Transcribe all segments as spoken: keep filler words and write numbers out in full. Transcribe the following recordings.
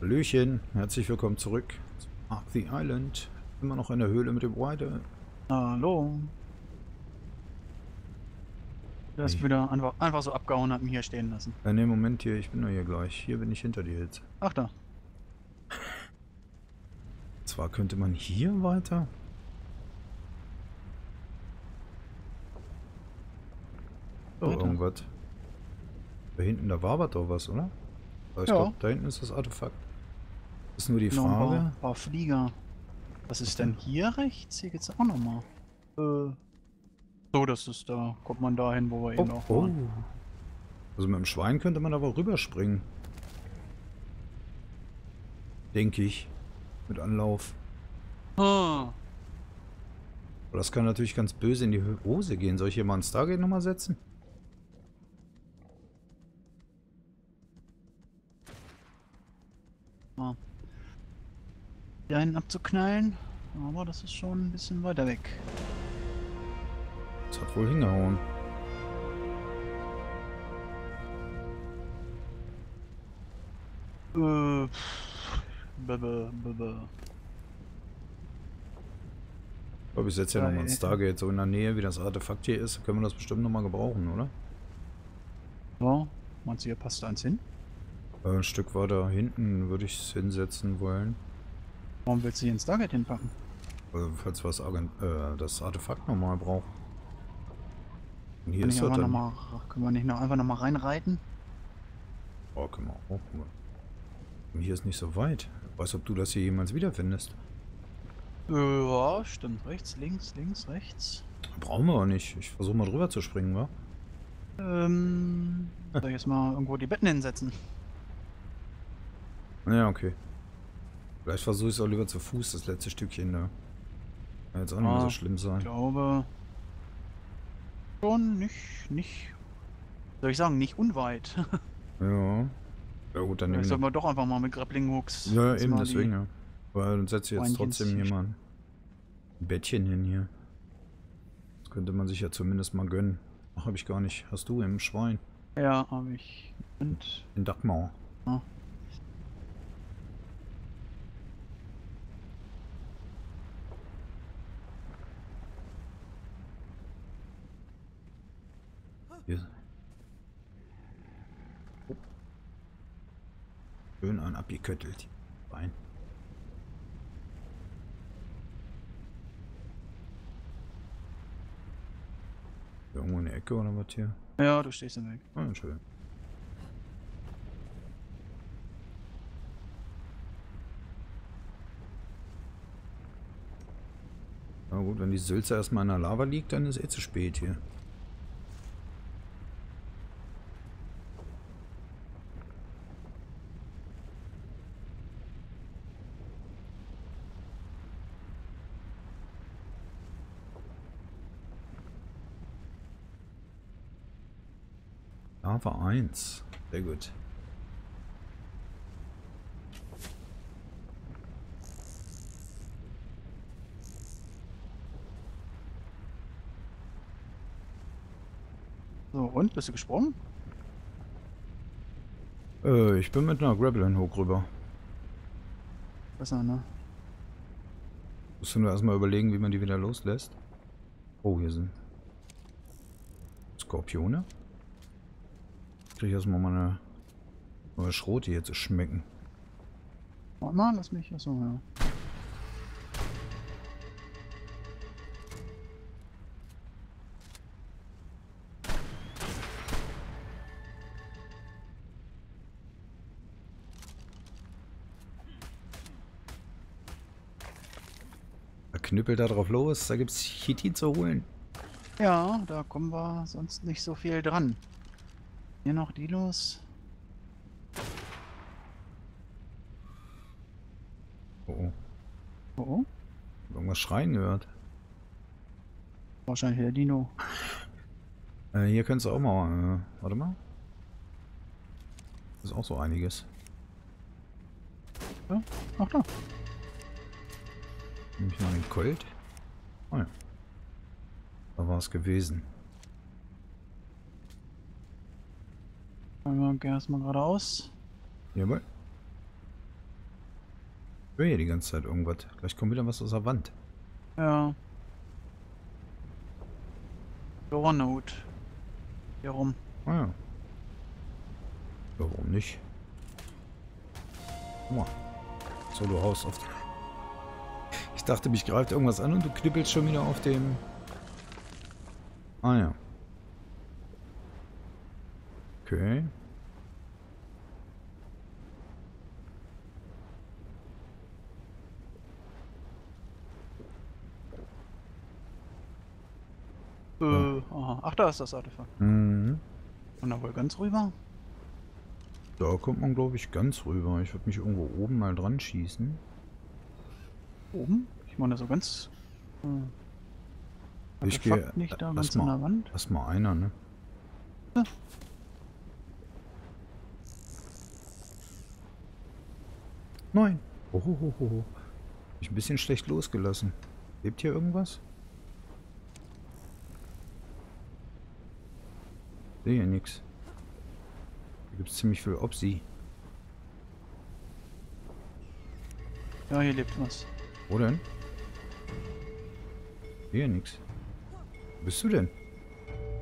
Hallöchen, herzlich willkommen zurück zu Ark: The Island. Immer noch in der Höhle mit dem Weide. Hallo. Du hast hey. wieder einfach, einfach so abgehauen und hat mich hier stehen lassen. Ja, ne, Moment hier, ich bin nur hier gleich. Hier bin ich hinter dir jetzt. Ach da. Zwar könnte man hier weiter. Oh, weiter. Irgendwas. Da hinten, da war doch was, oder? Ich ja. glaube, da hinten ist das Artefakt. Das ist nur die Frage. Noch ein paar Flieger. Was ist denn hier rechts? Hier geht's auch nochmal. Äh. So, das ist da. Kommt man da hin, wo wir oh, eben auch waren. Oh. Also mit dem Schwein könnte man aber rüberspringen. Denke ich. Mit Anlauf. Ah. Aber das kann natürlich ganz böse in die Hose gehen. Soll ich hier mal ein Stargate nochmal setzen? Da hinten abzuknallen, aber das ist schon ein bisschen weiter weg. Das hat wohl hingehauen. Äh, bebe, bebe. Ich glaube, ich setze ja nochmal ein Stargate so in der Nähe, wie das Artefakt hier ist. Können wir das bestimmt nochmal gebrauchen, oder? Ja, meinst du, hier passt eins hin? Ein Stück weiter hinten würde ich es hinsetzen wollen. Warum willst du hier ein Stargate hinpacken? Also, falls wir das, Agent, äh, das Artefakt nochmal brauchen. Und hier ist er dann. Mal, können wir nicht noch einfach nochmal reinreiten? Oh, können wir auch. Und hier ist nicht so weit. Ich weiß, ob du das hier jemals wiederfindest. Ja, stimmt. Rechts, links, links, rechts. Brauchen wir auch nicht. Ich versuche mal drüber zu springen, wa? Ähm. Soll ich jetzt mal irgendwo die Betten hinsetzen? Ja, okay. Vielleicht versuche ich es auch lieber zu Fuß, das letzte Stückchen da. Kann jetzt auch ah, nicht mehr so schlimm sein. Ich glaube... Schon nicht, nicht... Soll ich sagen, nicht unweit. Ja. Ja gut, dann nehmen wir... Sollten wir doch einfach mal mit Grappling Hooks... Ja, eben, deswegen, ja. Weil dann setze ich jetzt trotzdem hier mal ein Bettchen hin hier. Das könnte man sich ja zumindest mal gönnen. Ach, habe ich gar nicht. Hast du im Schwein? Ja, habe ich. Und... In Dachmauer. Ja. Schön an abgeköttelt. Bein. Irgendwo in der Ecke oder was hier? Ja, du stehst im Weg. Ah, schön. Na gut, wenn die Sülze erstmal in der Lava liegt, dann ist eh zu spät hier. Lava eins. Sehr gut. So, und? Bist du gesprungen? Äh, ich bin mit einer Grappling Hook rüber. Besser, ne? Musst du nur erstmal überlegen, wie man die wieder loslässt. Oh, hier sind Skorpione. Krieg ich erstmal meine, meine Schrote hier zu schmecken. Warte mal, lass mich. Achso, ja. Da knüppelt da drauf los, da gibt's Chitin zu holen. Ja, da kommen wir sonst nicht so viel dran. Hier noch Dilos. Oh oh. Oh oh? Ich hab irgendwas schreien gehört. Wahrscheinlich der Dino. äh, hier könntest du auch mal. Äh, warte mal. Das ist auch so einiges. Ja, ach da. Nehm ich mal den Colt. Oh ja. Da war es gewesen. Geh erstmal geradeaus. Jawohl. Ich höre hier die ganze Zeit irgendwas. Gleich kommt wieder was aus der Wand. Ja. Doornote. Hier rum. Ah ja. Warum nicht? Guck mal. Solo Haus auf. Ich dachte, mich greift irgendwas an und du knippelst schon wieder auf dem. Ah ja. Okay. Äh, ja. Aha. Ach, da ist das Artefakt. Mhm. Und da wohl ganz rüber? Da kommt man, glaube ich, ganz rüber. Ich würde mich irgendwo oben mal dran schießen. Oben? Ich meine, so ganz... Hm. Ich gehe... nicht da ganz an der Wand. Lass mal einer, ne? Ja. Nein! Ohohoho. Mich ein bisschen schlecht losgelassen. Lebt hier irgendwas? Sehe hier nichts. Hier gibt es ziemlich viel Opsi. Ja, hier lebt was. Wo denn? Hier nichts. Wo bist du denn?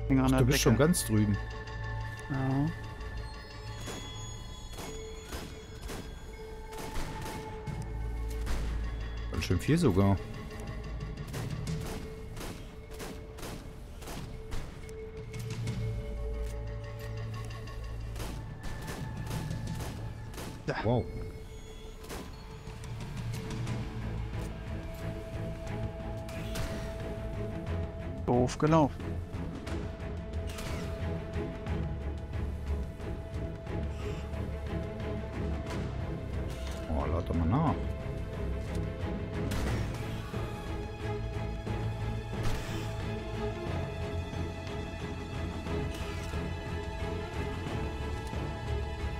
Ach, du bist Decke. Schon ganz drüben. Ja. Ganz schön viel sogar. Wow. Doof gelaufen. Oh, lad doch mal nach.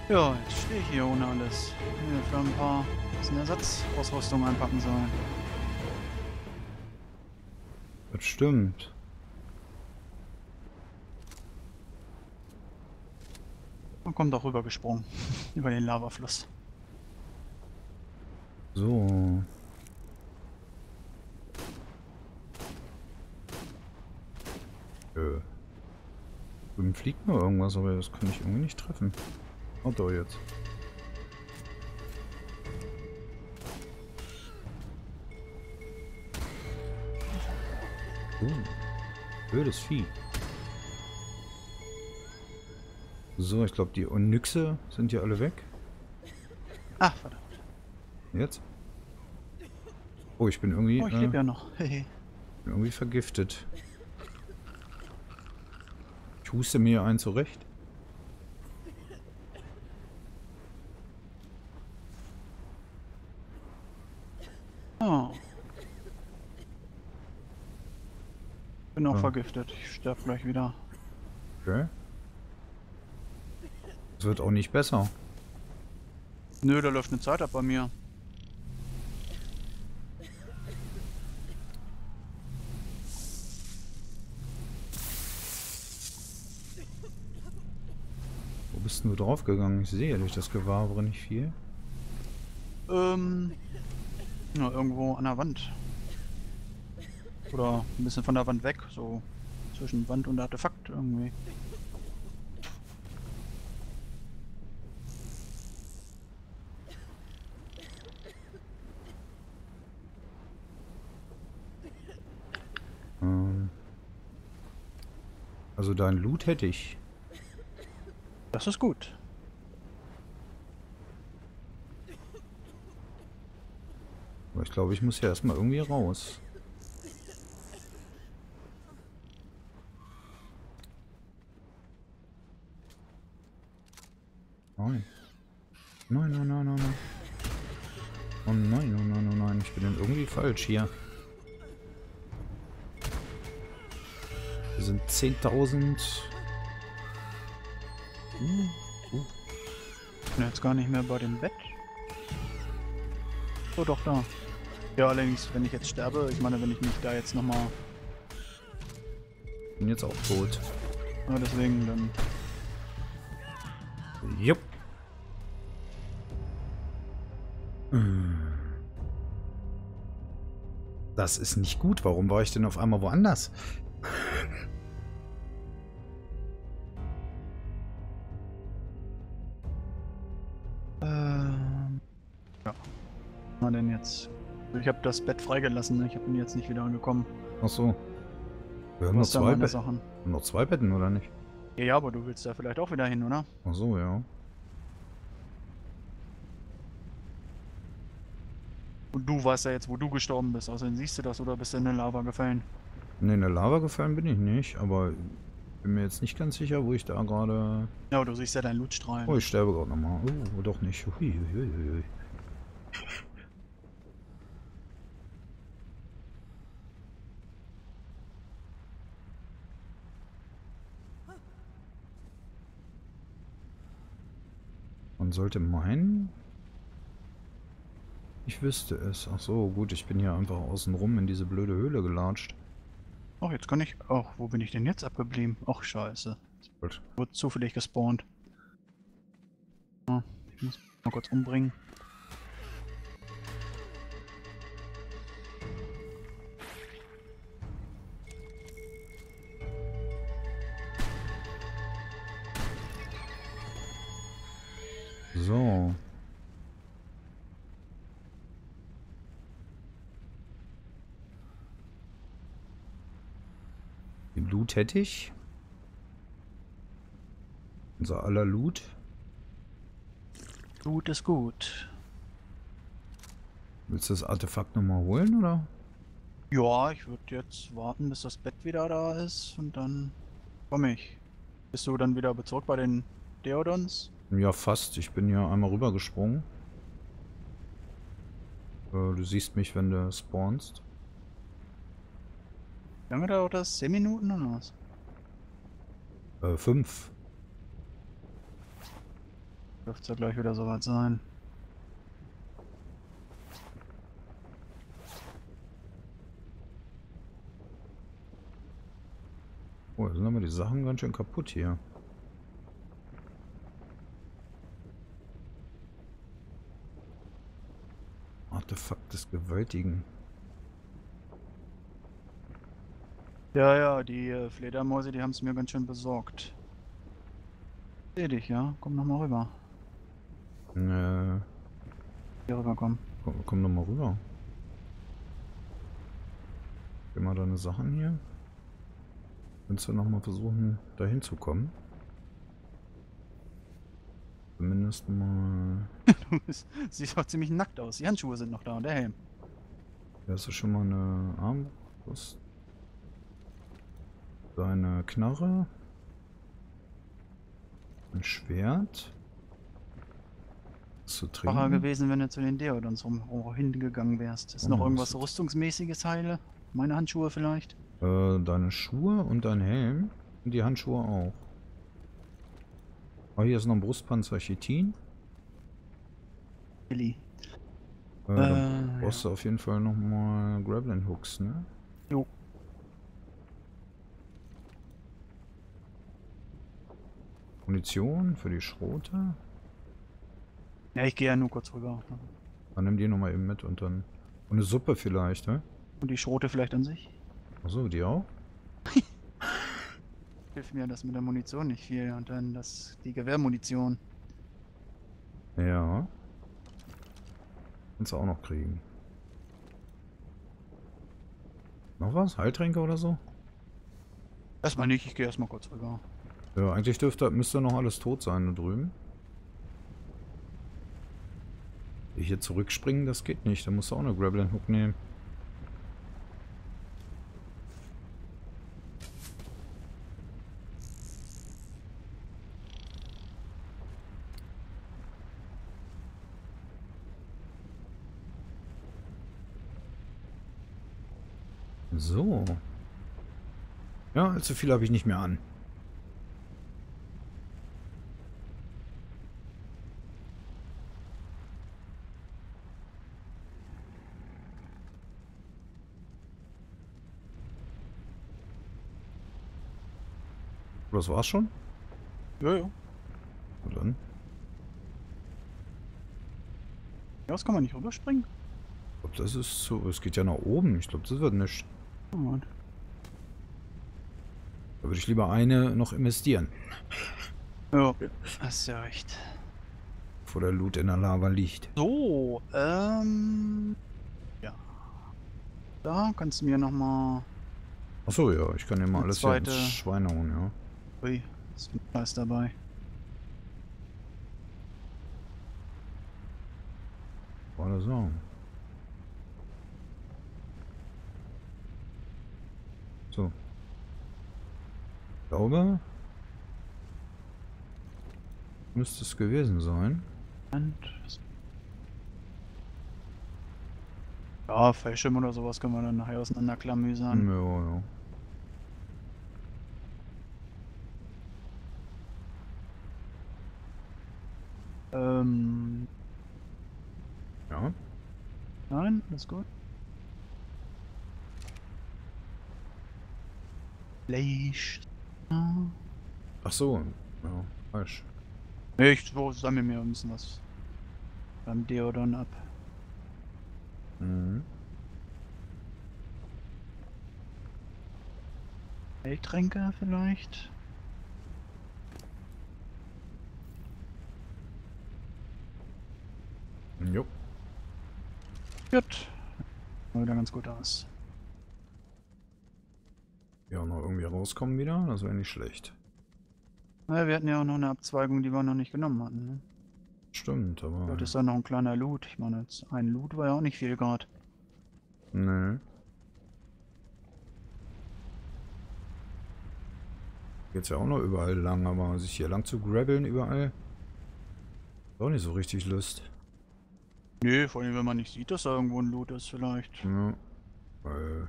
Ja, jetzt stehe ich hier ohne alles. Hier für ein paar Ersatzausrüstung einpacken sollen. Das stimmt. Man kommt auch rüber gesprungen. Über den Lavafluss. So. Äh. Drüben fliegt nur irgendwas, aber das kann ich irgendwie nicht treffen. Oh, da jetzt. Oh, blödes Vieh. So, ich glaube, die Onyxe sind hier alle weg. Ach, verdammt. Jetzt? Oh, ich bin irgendwie... Oh, ich lebe äh, ja noch. Bin irgendwie vergiftet. Ich huste mir einen zurecht. Ich bin auch ja. vergiftet. Ich sterbe gleich wieder. Okay. Es wird auch nicht besser. Nö, da läuft eine Zeit ab bei mir. Wo bist denn du draufgegangen? Ich sehe durch das Gewabere nicht viel. Ähm... Na, irgendwo an der Wand. Oder ein bisschen von der Wand weg, so zwischen Wand und Artefakt irgendwie. Ähm. Also dein Loot hätte ich. Das ist gut. Aber ich glaube, ich muss ja erstmal irgendwie raus. Nein. Nein, nein, nein, nein, nein. Oh nein, oh nein, oh nein. Ich bin denn irgendwie falsch hier. Wir sind zehntausend. Hm. Uh. Ich bin jetzt gar nicht mehr bei dem Bett. Oh doch, da. Ja, allerdings, wenn ich jetzt sterbe, ich meine, wenn ich mich da jetzt nochmal... Ich bin jetzt auch tot. Ja, deswegen dann... Jupp. Das ist nicht gut. Warum war ich denn auf einmal woanders? Ähm. Ja. Was war denn jetzt? Ich habe das Bett freigelassen, ne? Ich bin jetzt nicht wieder angekommen. Ach so. Wir haben noch zwei Betten. Noch zwei Betten, oder nicht? Ja, ja, aber du willst da vielleicht auch wieder hin, oder? Ach so, ja. Und du weißt ja jetzt, wo du gestorben bist. Außerdem siehst du das, oder bist du in der Lava gefallen? Ne, in der Lava gefallen bin ich nicht, aber bin mir jetzt nicht ganz sicher, wo ich da gerade... Ja, du siehst ja deinen Lootstrahl. Oh, ich sterbe gerade nochmal. Oh, doch nicht. Hui, hui, hui. Man sollte meinen, ich wüsste es. Ach so, gut, ich bin hier einfach außen rum in diese blöde Höhle gelatscht. Ach, jetzt kann ich... Ach, wo bin ich denn jetzt abgeblieben? Ach, scheiße. Gut. Wurde zufällig gespawnt. Ja, ich muss mal kurz umbringen. So. Den Loot hätte ich. Unser aller Loot. Loot ist gut. Willst du das Artefakt nochmal holen, oder? Ja, ich würde jetzt warten, bis das Bett wieder da ist und dann komme ich. Bist du dann wieder bezurkt bei den Deodons? Ja, fast. Ich bin ja einmal rübergesprungen. Äh, du siehst mich, wenn du spawnst. Wie lange dauert das? zehn Minuten oder was? Äh, fünf. Dürfte ja gleich wieder soweit sein. Oh, da sind aber die Sachen ganz schön kaputt hier. Artefakt des Gewaltigen. Ja, ja, die äh, Fledermäuse, die haben es mir ganz schön besorgt. Seh dich, ja? Komm nochmal rüber. Nö. Hier rüber, komm. Komm, komm nochmal rüber. Geh mal deine Sachen hier. Willst du nochmal versuchen, da hinzukommen? Zumindest mal... Du bist, siehst auch ziemlich nackt aus. Die Handschuhe sind noch da und der Helm. Da hast du schon mal eine Armbrust. Deine Knarre. Ein Schwert. Was zu trinken. Wacher gewesen, wenn du zu den Deodons rum, rum hingegangen wärst. Ist oh, noch irgendwas rüstungsmäßiges heile? Meine Handschuhe vielleicht? Äh, deine Schuhe und dein Helm. Und die Handschuhe auch. Oh, hier ist noch ein Brustpanzer Chitin. Billy. Äh, äh, brauchst ja. du auf jeden Fall nochmal Grappling Hooks, ne? Jo. Munition für die Schrote. Ja, ich gehe ja nur kurz rüber. Dann nimm die nochmal eben mit und dann... Und eine Suppe vielleicht, ne? Und die Schrote vielleicht an sich? Achso, die auch? Hilft mir das mit der Munition nicht viel und dann das die Gewehrmunition. Ja. Kannst du auch noch kriegen. Noch was? Heiltränke oder so? Erstmal nicht, ich gehe erstmal kurz rüber. Ja, eigentlich dürfte, müsste noch alles tot sein da drüben. Hier zurückspringen, das geht nicht. Da musst du auch eine Grappling Hook nehmen. So. Ja, allzu viel habe ich nicht mehr an. Das war's schon? Ja, ja. Und dann? Ja, das kann man nicht rüberspringen. glaube, das ist so. Es geht ja nach oben. Ich glaube, das wird nichts. Da würde ich lieber eine noch investieren. Ja, hast ja recht. Bevor der Loot in der Lava liegt. So, ähm... ja. Da kannst du mir nochmal... Achso, ja, ich kann dir mal alles zweite... hier ins Schweine holen, ja. Ui, ist ein Preis dabei. War das auch. So. Ich glaube... müsste es gewesen sein. Und ja, Fallschirm oder sowas können wir dann nachher auseinanderklamüsern. Ja, ja. Ähm. Ja. Nein, das ist gut. Fleisch. Ach so, ja, falsch. Ich sammle mir ein bisschen was beim Deodon ab. Mhm. Heiltränke vielleicht? Jo. Gut. Mal wieder ganz gut aus. Ja, noch irgendwie rauskommen wieder, das wäre nicht schlecht. Na, wir hatten ja auch noch eine Abzweigung, die wir noch nicht genommen hatten, ne? Stimmt, aber... das ist ja noch ein kleiner Loot. Ich meine, jetzt ein Loot war ja auch nicht viel gerade. Nee. Geht's ja auch noch überall lang, aber sich hier lang zu grabbeln überall... ist auch nicht so richtig Lust. Nee, vor allem wenn man nicht sieht, dass da irgendwo ein Loot ist vielleicht. Ja. Weil...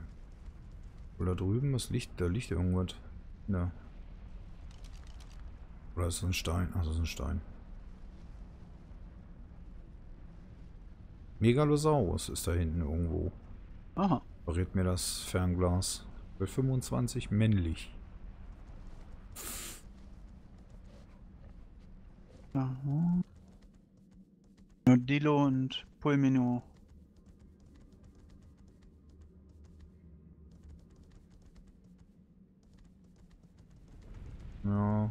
oder drüben, was liegt? Da liegt irgendwas. Ja. Oder ist das ein Stein? Ach, das ist ein Stein. Megalosaurus ist da hinten irgendwo. Aha. Verrät mir das Fernglas. Bei fünfundzwanzig männlich. Aha. Nodilo und Pulmino. Ja.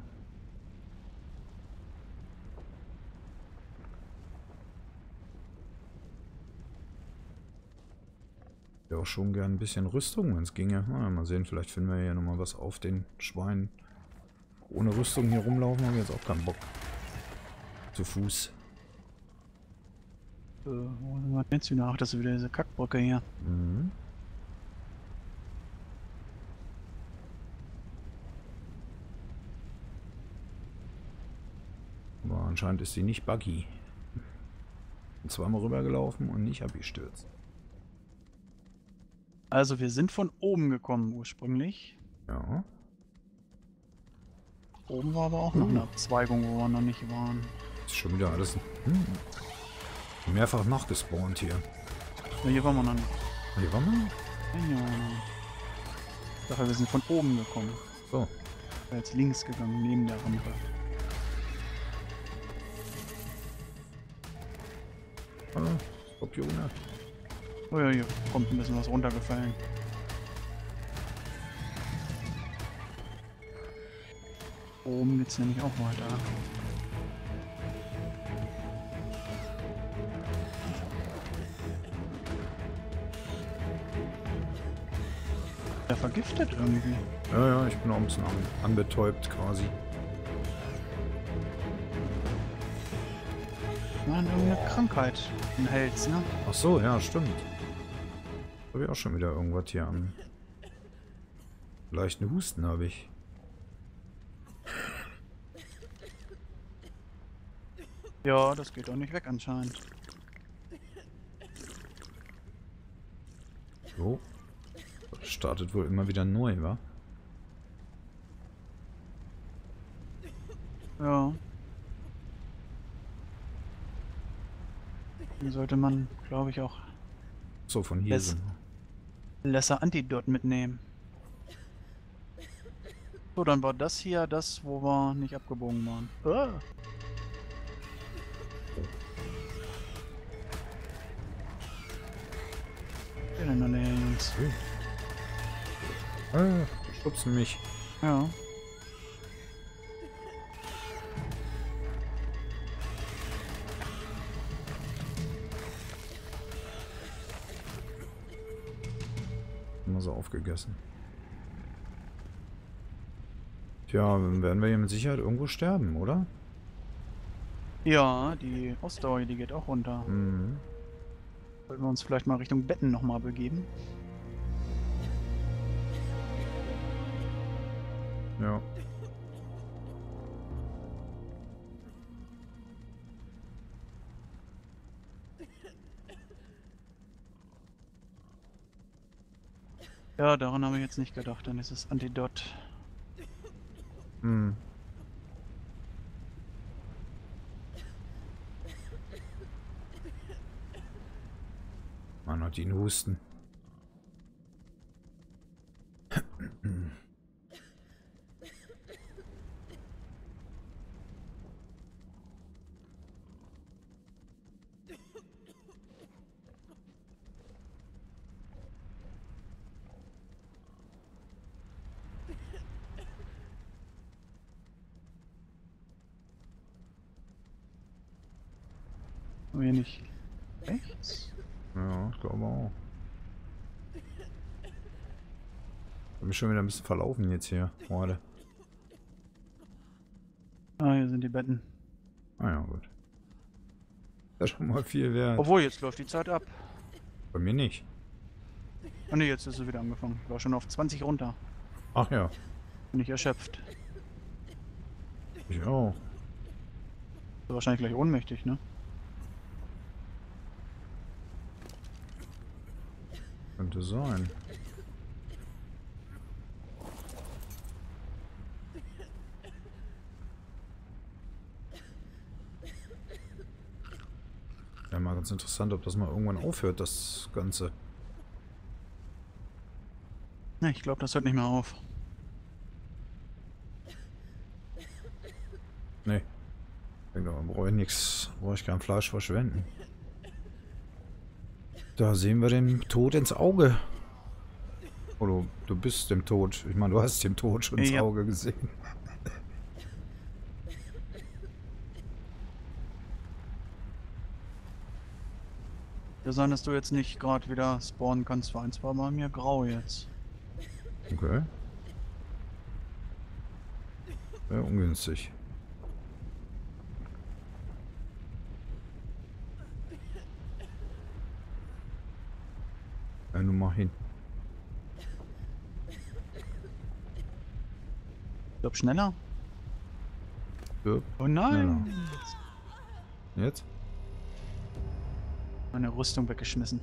Ja, auch schon gern ein bisschen Rüstung, wenn es ginge. Na, mal sehen, vielleicht finden wir hier nochmal was auf den Schweinen. Ohne Rüstung hier rumlaufen haben wir jetzt auch keinen Bock. Zu Fuß. Äh, wo sind wir jetzt wieder? Ach, das ist wieder diese Kackbrücke hier. Mhm. Aber anscheinend ist sie nicht buggy. Und zweimal rübergelaufen und nicht abgestürzt. Also wir sind von oben gekommen ursprünglich. Ja. Oben war aber auch noch eine Abzweigung, wo wir noch nicht waren. Ist schon wieder alles hm. mehrfach nachgespawnt hier. Ja, hier waren wir noch nicht. Hier waren wir noch? Ja, ja. Ich dachte, wir sind von oben gekommen. So. Jetzt links gegangen, neben der Rampe. Hallo, Skorpione. Oh ja, hier kommt ein bisschen was runtergefallen. Oben geht's nämlich auch weiter. Der vergiftet irgendwie. Ja, ja, ich bin auch ein bisschen anbetäubt quasi. Nein, irgendeine Krankheit im Hals, ne? Ach so, ja, stimmt. Habe ich auch schon wieder irgendwas hier an. Leichten Husten habe ich. Ja, das geht auch nicht weg anscheinend. So. Das startet wohl immer wieder neu, wa? Ja. Hier sollte man, glaube ich, auch... so, von hier sind wir. Lesser Antidot mitnehmen. So, dann war das hier das, wo wir nicht abgebogen waren. Ah. Ah, schubsen mich. Ja. Immer so aufgegessen. Tja, dann werden wir hier mit Sicherheit irgendwo sterben, oder? Ja, die Ausdauer, die geht auch runter. Mhm. Sollten wir uns vielleicht mal Richtung Betten nochmal begeben? Ja. Ja, daran habe ich jetzt nicht gedacht, dann ist es Antidot. Hm. Man hat ihn husten. Mir nicht. Echt? Ja, ich glaube auch. Ich bin schon wieder ein bisschen verlaufen jetzt hier, Freunde. Ah, hier sind die Betten. Ah ja, gut. Das ist schon mal viel wert. Obwohl, jetzt läuft die Zeit ab. Bei mir nicht. Ah ne, jetzt ist es wieder angefangen. Ich war schon auf zwanzig runter. Ach ja. Bin ich erschöpft. Ich auch. Bist du wahrscheinlich gleich ohnmächtig, ne? Könnte sein. Ja, mal ganz interessant, ob das mal irgendwann aufhört, das Ganze. Na, ich glaube, das hört nicht mehr auf. Nee. Ich denke, man braucht nichts, brauche ich kein Fleisch verschwenden. Da sehen wir den Tod ins Auge. Oder du bist dem Tod. Ich meine, du hast dem Tod schon ins ja. Auge gesehen. Ja, sein, dass du jetzt nicht gerade wieder spawnen kannst, war ein, zwei Mal mir grau jetzt. Okay. Ja, ungünstig. Nun mal hin. Stirb schneller. Stirb. Oh nein! Schneller. Jetzt? Meine Rüstung weggeschmissen.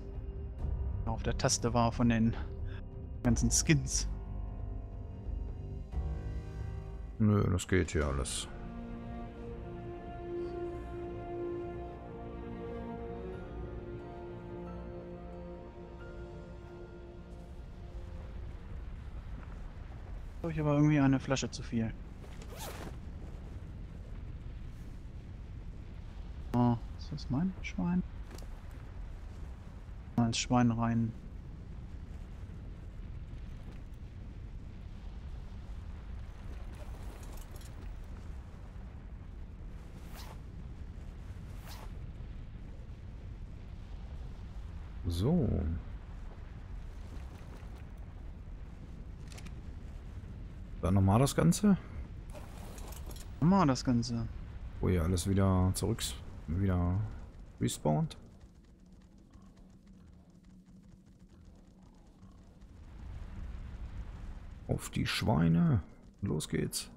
Auf der Taste war von den ganzen Skins. Nö, das geht hier alles. Ich aber irgendwie eine Flasche zu viel. Oh, ist das mein Schwein? Mal ins Schwein rein. So. Dann nochmal das Ganze? Nochmal das Ganze. Wo hier alles wieder zurück, wieder respawned. Auf die Schweine. Los geht's.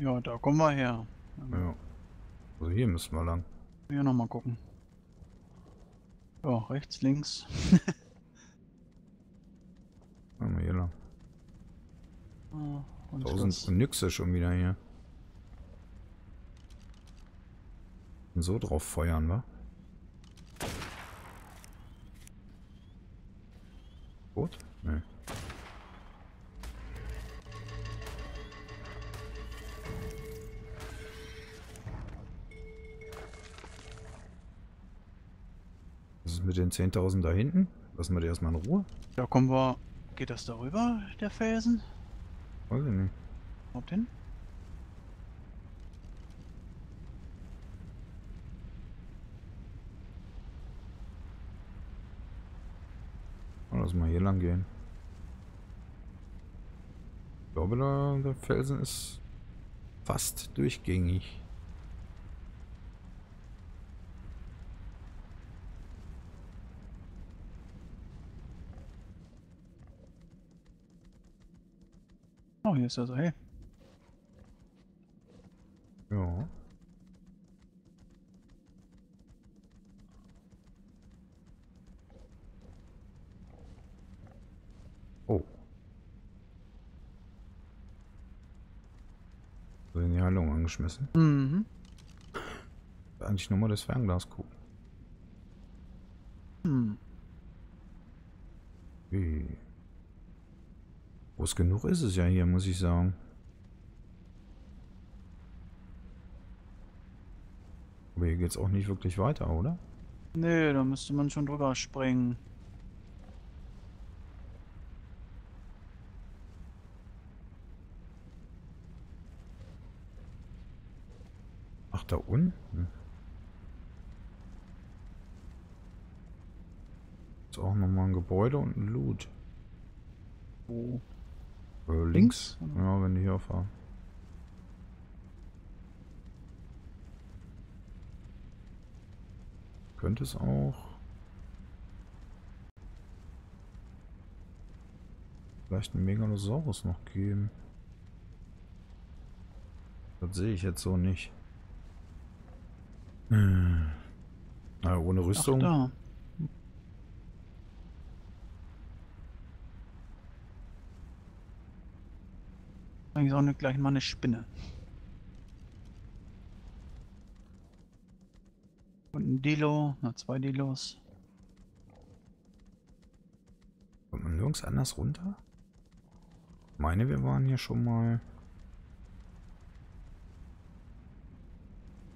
Ja, da kommen wir her. Ja. Also hier müssen wir lang. Hier nochmal gucken. Ja, rechts, links. Und tausend Nyxe schon wieder hier. So drauf feuern, wa? Gut? Nee. Was ist mit den zehntausend da hinten? Lassen wir die erstmal in Ruhe. Da kommen wir. Geht das darüber, der Felsen? Weiß ich nicht. Ob denn? Lass mal hier lang gehen. Ich glaube, da, der Felsen ist fast durchgängig. Oh, hier ist also hell. Ja. Oh. So in die Heilung angeschmissen. Mhm. Eigentlich nur mal das Fernglas gucken. Hm. Okay. Groß genug ist es ja hier, muss ich sagen. Aber hier geht's auch nicht wirklich weiter, oder? Nee, da müsste man schon drüber springen. Ach, da unten? Ist auch nochmal ein Gebäude und ein Loot. Wo? Links? Links? Ja, wenn die hier fahren. Könnte es auch vielleicht einen Megalosaurus noch geben. Das sehe ich jetzt so nicht. Hm. Na, ohne Rüstung. Ach, da. Eigentlich auch nicht gleich mal eine Spinne. Und ein Dilo, na zwei Dilos. Kommt man nirgends anders runter? Ich meine, wir waren hier schon mal.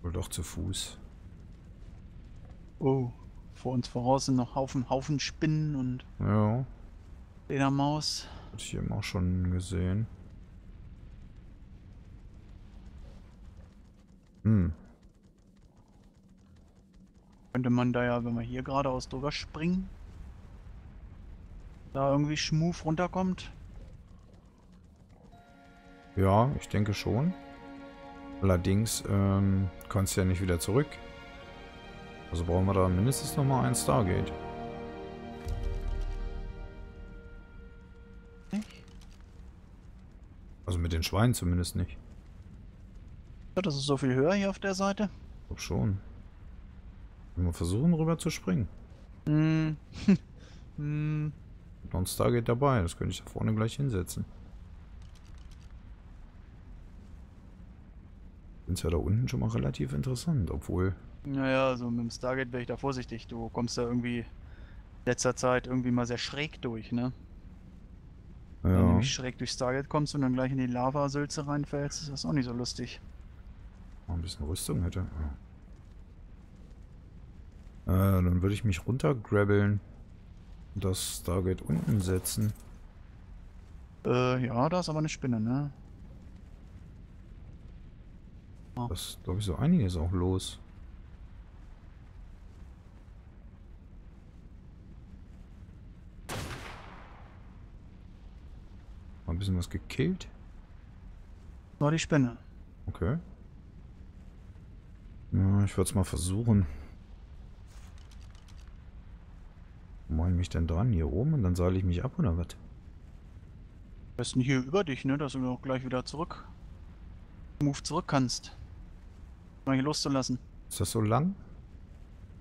Wohl doch zu Fuß. Oh, vor uns voraus sind noch Haufen, Haufen Spinnen und. Ja. Ledermaus. Hatte ich eben auch schon gesehen. Hm. Könnte man da ja, wenn wir hier geradeaus drüber springen, da irgendwie schmooth runterkommt? Ja, ich denke schon. Allerdings ähm, kannst du ja nicht wieder zurück. Also brauchen wir da mindestens nochmal ein Stargate. Nicht? Also mit den Schweinen zumindest nicht. Das ist so viel höher hier auf der Seite. Ich glaube schon. Wenn wir versuchen, rüber zu springen. Mm. mm. Noch ein Stargate dabei. Das könnte ich da vorne gleich hinsetzen. Sind es ja da unten schon mal relativ interessant, obwohl. Naja, also mit dem Stargate wäre ich da vorsichtig. Du kommst da irgendwie in letzter Zeit irgendwie mal sehr schräg durch, ne? Ja. Wenn du nämlich schräg durch Stargate kommst und dann gleich in die Lava-Sülze reinfällst, ist das auch nicht so lustig. Ein bisschen Rüstung hätte. Ja. Äh, dann würde ich mich runtergrabbeln und das Stargate unten setzen. Äh, ja, da ist aber eine Spinne, ne? Oh. Das ist, glaube ich, so einiges auch los. Mal ein bisschen was gekillt. War die Spinne. Okay. Ja, ich würde es mal versuchen. Wo mache ich mich denn dran? Hier oben und dann seile ich mich ab oder was? Am besten hier über dich, ne? Dass du auch gleich wieder zurück. Move zurück kannst. Mal hier loszulassen. Ist das so lang?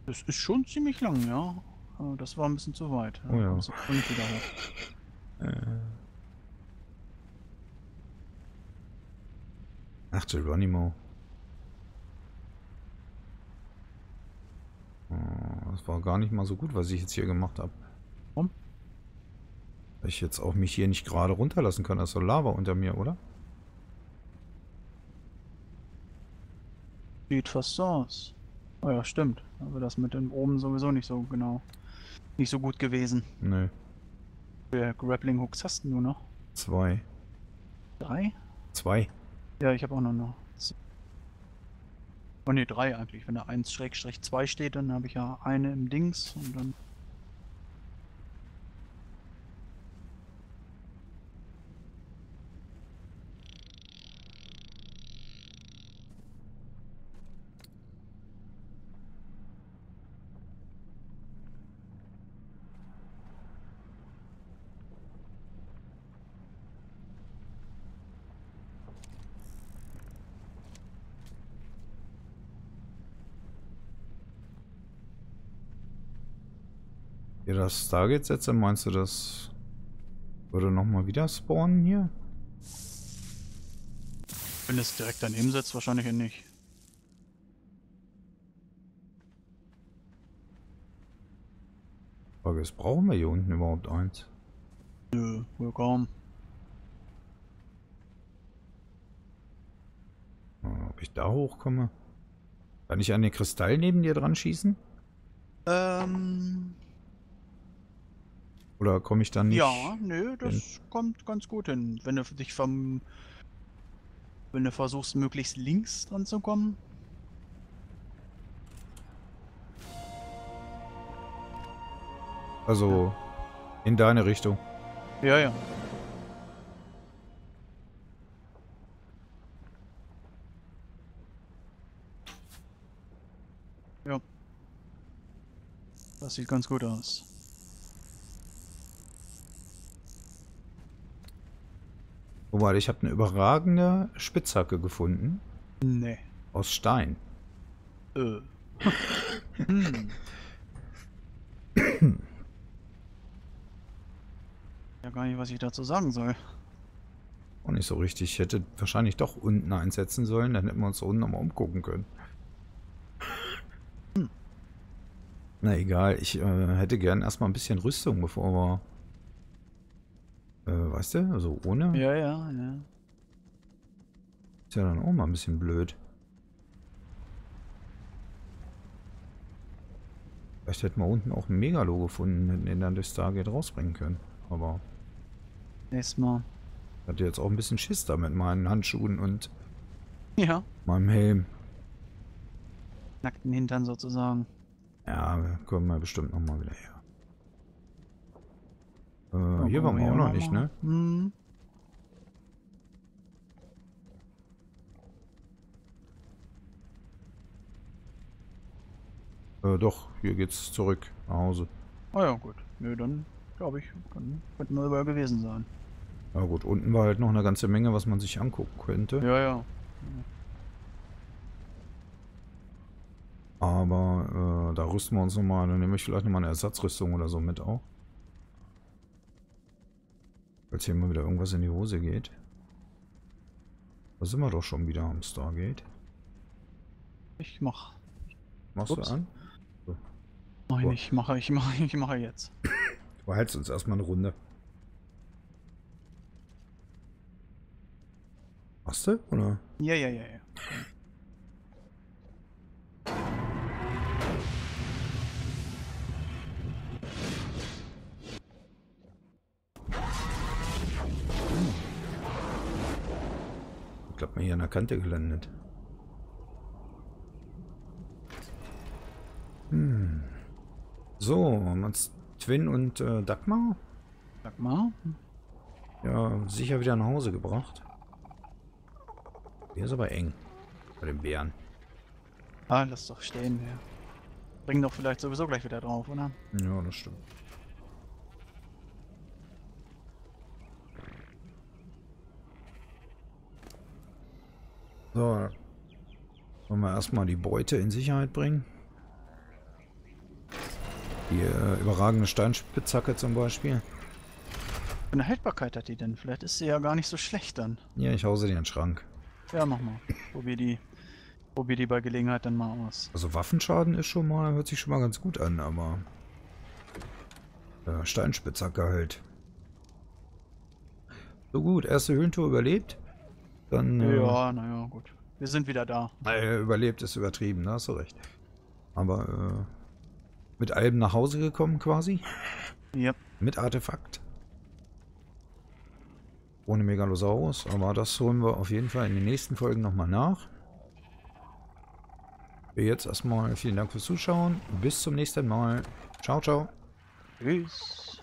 Das ist schon ziemlich lang, ja. Aber das war ein bisschen zu weit. Oh ja. Wieder hoch. Äh. Ach, Geronimo. Oh, das war gar nicht mal so gut, was ich jetzt hier gemacht habe. Warum? Weil ich jetzt auch mich hier nicht gerade runterlassen kann. Das ist so Lava unter mir, oder? Sieht fast so aus. Oh ja, stimmt. Aber das mit dem oben sowieso nicht so genau. Nicht so gut gewesen. Nö. Ja, Grappling Hooks hast du nur noch? Zwei. Drei? Zwei. Ja, ich habe auch nur noch. Oh ne, drei eigentlich. Wenn da eins Schrägstrich zwei steht, dann habe ich ja eine im Dings und dann. Das Stargate-Setzer, meinst du, das würde nochmal wieder spawnen hier? Wenn es direkt daneben setzt, wahrscheinlich ja nicht. Frage ist, brauchen wir hier unten überhaupt eins? Nö, wohl kaum. Ob ich da hochkomme? Kann ich an den Kristall neben dir dran schießen? Ähm... Oder komme ich dann nicht? Ja, nö, das hin? Kommt ganz gut hin. Wenn du dich vom. Wenn du versuchst, möglichst links dran zu kommen. Also. Ja. In deine Richtung. Ja, ja. Ja. Das sieht ganz gut aus. Wobei, ich habe eine überragende Spitzhacke gefunden. Nee. Aus Stein. Äh. Ja, gar nicht, was ich dazu sagen soll. Auch nicht so richtig. Ich hätte wahrscheinlich doch unten einsetzen sollen, dann hätten wir uns unten nochmal umgucken können. Hm. Na egal, ich äh, hätte gern erstmal ein bisschen Rüstung, bevor wir... Äh, weißt du? Also ohne? Ja, ja, ja. Ist ja dann auch mal ein bisschen blöd. Vielleicht hätten wir unten auch ein Megalo gefunden, hätten den dann durch Stargate rausbringen können. Aber... Nächstes Mal. Ich hatte jetzt auch ein bisschen Schiss da mit meinen Handschuhen und... Ja. Meinem Helm. Nackten Hintern sozusagen. Ja, wir kommen ja bestimmt nochmal wieder her. Äh, oh, hier waren wir auch noch, noch nicht, ne? Hm. Äh, doch, hier geht's zurück nach Hause. Ah ja, gut. Nö, dann glaube ich, dann könnten wir überall gewesen sein. Na gut, unten war halt noch eine ganze Menge, was man sich angucken könnte. Ja, ja. Aber äh, da rüsten wir uns nochmal, dann nehme ich vielleicht nochmal eine Ersatzrüstung oder so mit auch. Als hier mal wieder irgendwas in die Hose geht. Da sind wir doch schon wieder am Stargate. Ich mach. Machst Ups. du an? So. Mach ich nicht, mache ich, mache ich, mache jetzt. Du behältst uns erstmal eine Runde. Hast du, oder? Ja, ja, ja, ja. Ich glaube, man hier an der Kante gelandet. Hm. So, haben wir uns Twin und äh, Dagmar? Dagmar? Ja, sicher wieder nach Hause gebracht. Hier ist aber eng. Bei den Bären. Ah, lass doch stehen. Ja. Bringen doch vielleicht sowieso gleich wieder drauf, oder? Ja, das stimmt. So, wollen wir erstmal die Beute in Sicherheit bringen. Die äh, überragende Steinspitzhacke zum Beispiel. Eine Haltbarkeit hat die denn? Vielleicht ist sie ja gar nicht so schlecht dann. Ja, ich hau sie in den Schrank. Ja, mach mal. Probier die, probier die bei Gelegenheit dann mal aus. Also Waffenschaden ist schon mal, hört sich schon mal ganz gut an, aber... Ja, Steinspitzhacke halt. So gut, erste Höhlentour überlebt. Dann... Ja, äh, naja, gut. Wir sind wieder da. Äh, überlebt ist übertrieben, da hast du recht. Aber äh, mit allem nach Hause gekommen quasi. Ja. Mit Artefakt. Ohne Megalosaurus, aber das holen wir auf jeden Fall in den nächsten Folgen nochmal nach. Jetzt erstmal vielen Dank fürs Zuschauen. Bis zum nächsten Mal. Ciao, ciao. Tschüss.